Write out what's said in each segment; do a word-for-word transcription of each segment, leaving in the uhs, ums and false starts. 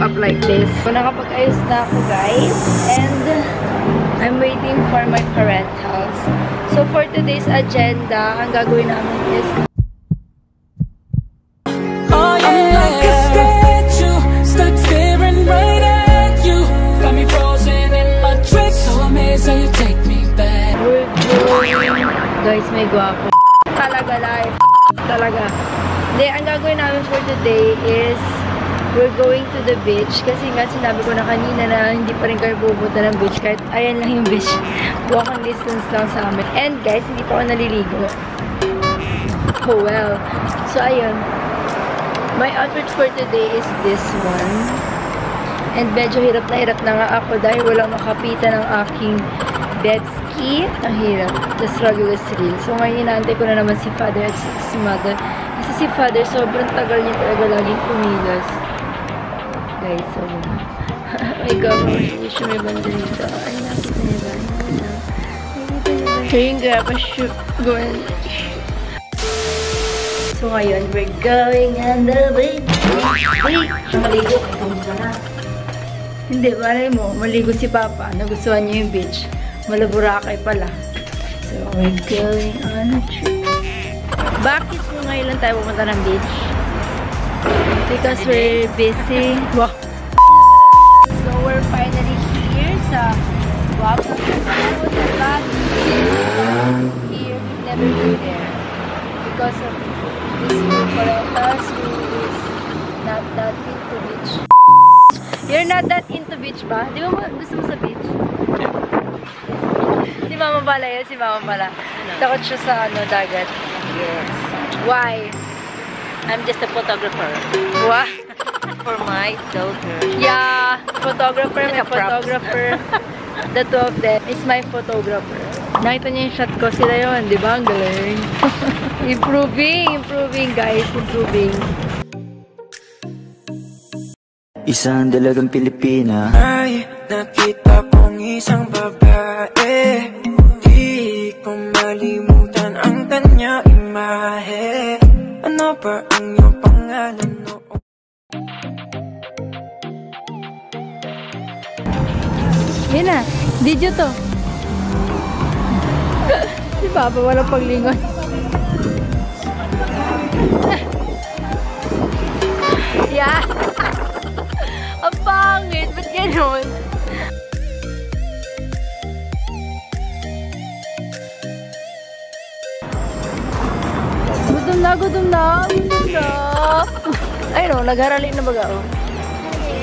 up like this. So, nakapag-ayos na ako, guys. And I'm waiting for my parents' house. So, for today's agenda, ang gagawin namin is guys, may guwapo. Talaga live. Talaga. Then, ang gagawin namin for today is we're going to the beach. Kasi nga, sinabi ko na kanina na hindi pa rin kayo pupunta ng beach. Kahit ayan lang yung beach. Walking distance lang sa amin. And guys, hindi pa ako naliligo. Oh well. So, ayun. My outfit for today is this one. And medyo hirap na hirap na nga ako dahil walang makapitan ng aking bed ski. Ang hirap. The struggle is real. So ngayon, inaantay ko na naman si father at si mother. Kasi si father, sobrang tagal niya talaga laging kumilos. Guys, so my God, may issue, may banda dito. Ay, nakita niya ba? Nakita niya ba? So yung grab a shoot. Go and... So ngayon, we're going on the beach. Wait! Maligo. Maligo na. Hindi, malay mo. Maligo si Papa. Nagustuhan niya yung beach. Malaburakay pala. So, we're going on a trip. Bakit po ngayon lang tayo pumunta ng beach? Because we're busy. Wow. So, we're finally here sa Guam. Wow. Here, never go there. Because of this new palatas who is not that into beach. You're not that into beach ba? Di ba gusto mo sa beach? Si mama pala yun, si mama pala. Takot siya sa ano, dagat. Yes. Why? I'm just a photographer. What? For my daughter. Yeah, photographer, my photographer. The two of them is my photographer. Nakita niyo yung shot ko, sila yun, di ba? Ang galing. Improving, improving guys, improving. Isang dalagang Pilipina. Ay, nakita pong isang babae. Di ko malimutan ang kanya imahe. Ano ba ang iyong pangalan noon? Yan na, video to. Si Papa walang paglingon. Yeah. Ang pangit! Ba't gano'n? Gutom na, gutom na! Gutom na! Ayun o, nagharalin na baga o.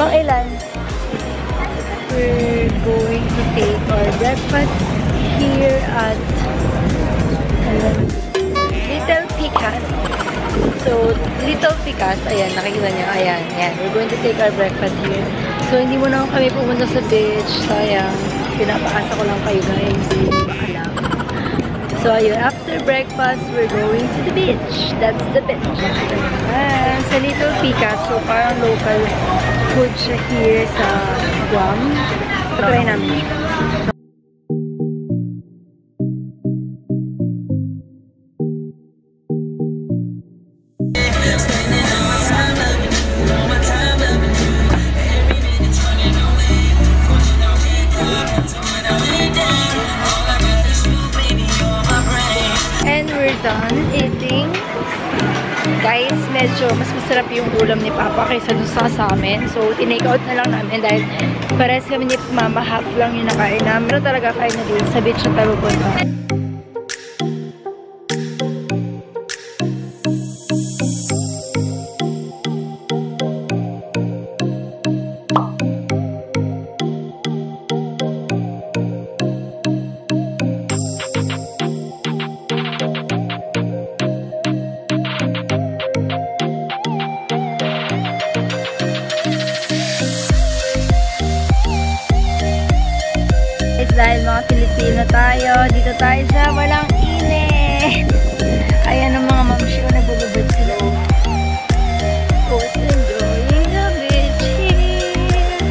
Pang ilan? We're going to take our breakfast here at Little Pican. So, Little Pican, ayan, nakikita niyo, ayan, ayan, we're going to take our breakfast here. So, hindi mo na kami pumunta sa beach, sayang, pinapaasa ko lang kayo guys, baka lang. So, ayun, after breakfast, we're going to the beach, that's the beach. Ayan, sa Little Pican, so parang local food siya here sa Guam. So, try namin. Guys, medyo mas masarap yung ulam ni Papa kaysa dun sa amin. So, tinake out na lang namin dahil pares kami ni Mama, half lang yung nakain namin. Pero talaga kain na dun sa beach na tayo punta. Dahil mga Pilipino tayo, dito tayo sa walang init. Ayan ang mga mamsyo, nagbububad sila. Both enjoying the beach here.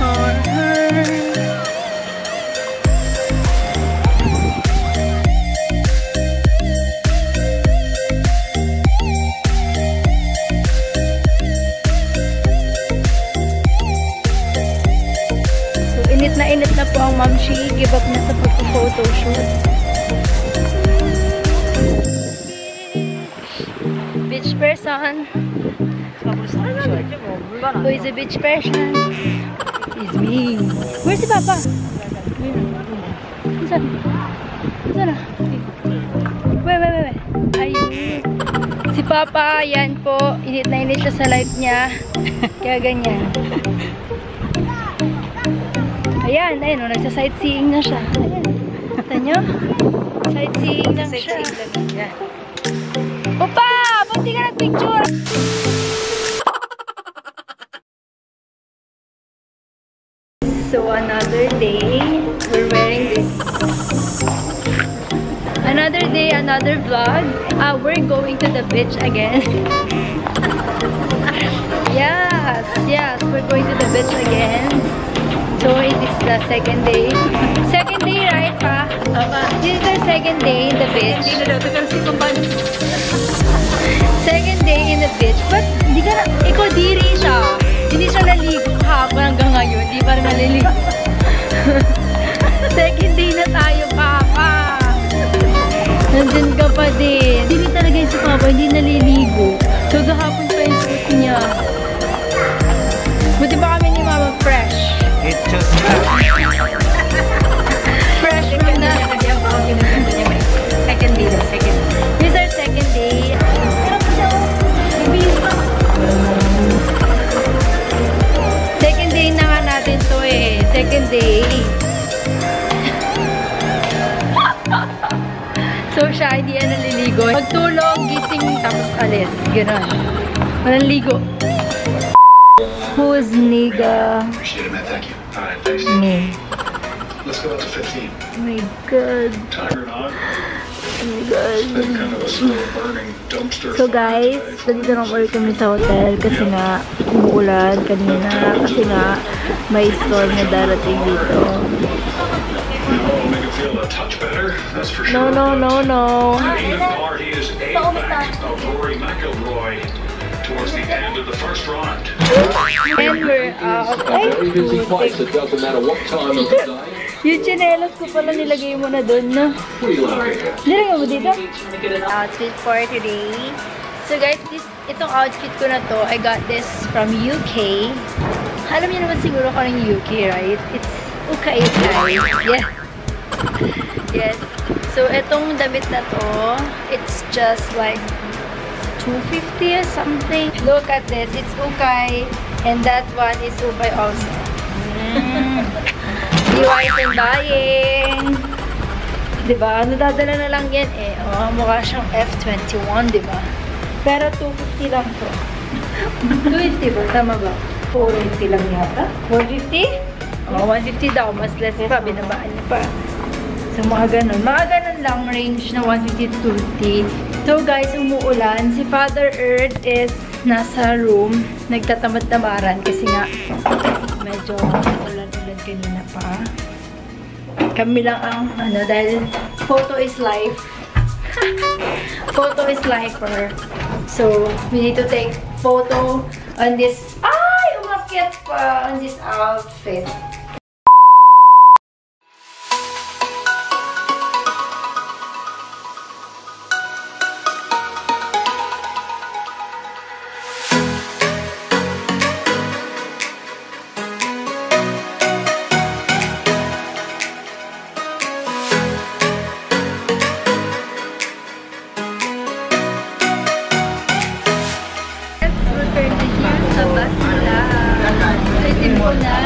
For her. strong, ma'am. She gave up na sa photo shoot. Beach person. Who is a beach person? It's me. Where's the papa? Where's the Wait, wait, wait. Ayun. Si papa, yan po. Init na init siya sa life niya. Kaya ganyan. Ayan, ayun, oh, nagsa-sightseeing na siya. Ayan, kita nyo? Sightseeing na siya. Opa! Ba't di ka nagpicture? So, another day. We're wearing this. Another day, another vlog. Uh, we're going to the beach again. Yes, yes, we're going to the beach again. So it is the second day. Second day, right, Pa? This is the second day in the beach. Second day in the beach. But di ka na, ikaw diri siya. Hindi siya naligo kahapon hanggang ngayon. Di pa rin naliligo. Second day na tayo, Papa. Nandun ka pa din. Hindi talaga yung si Papa, hindi naliligo. So kahapon pa yung suit niya. Buti ba kami ni Mama fresh? It just fresh from the second day. Second. This is our second day. Second day na nga natin to eh. Second day. So siya, hindi yan naliligo. Pagtulog, gising, tapos alis. Ganun. Walang ligo. Who's nigga? Appreciate it, man. Thank you. All right, thanks. Me. Let's go up to fifteen. Oh my god. Tiger hog. Oh my god. It's been kind of a slow burning dumpster. So guys, nandito na ulit kami sa hotel kasi nga umuulan kanina kasi nga may storm na darating dito. No, no, no, no. Towards the end of the first round. Remember, uh, okay. It doesn't matter what time of the day. Yung chinelos ko pala nilagay mo na dun, no? Nilagay mo dito? Outfit for today. So guys, this, itong outfit ko na to, I got this from U K. Alam niyo naman siguro ko ng U K, right? It's okay, guys. Yes. Yes. So itong damit na to, it's just like two fifty or something. Look at this. It's ukay. And that one is ukay also. Mm. D I Y buying. Diba? Nadadala na lang yan eh. Oh, mukha siyang F twenty-one, diba? Pero two fifty lang to. two fifty ba? Tama ba? four fifty lang yata. one fifty? Oh, one fifty daw. Mas less pa. Binabaan niya pa. So, mga ganun. Mga ganun lang range na one fifty to two fifty. So guys, umuulan. Si Father Earth is nasa room. Nagtatamad-tamaran kasi nga medyo ulan-ulan kanina pa. Kami lang ang ano, dahil photo is life. Photo is life for her. So, we need to take photo on this. Ay! Umakit pa on this outfit. Hola.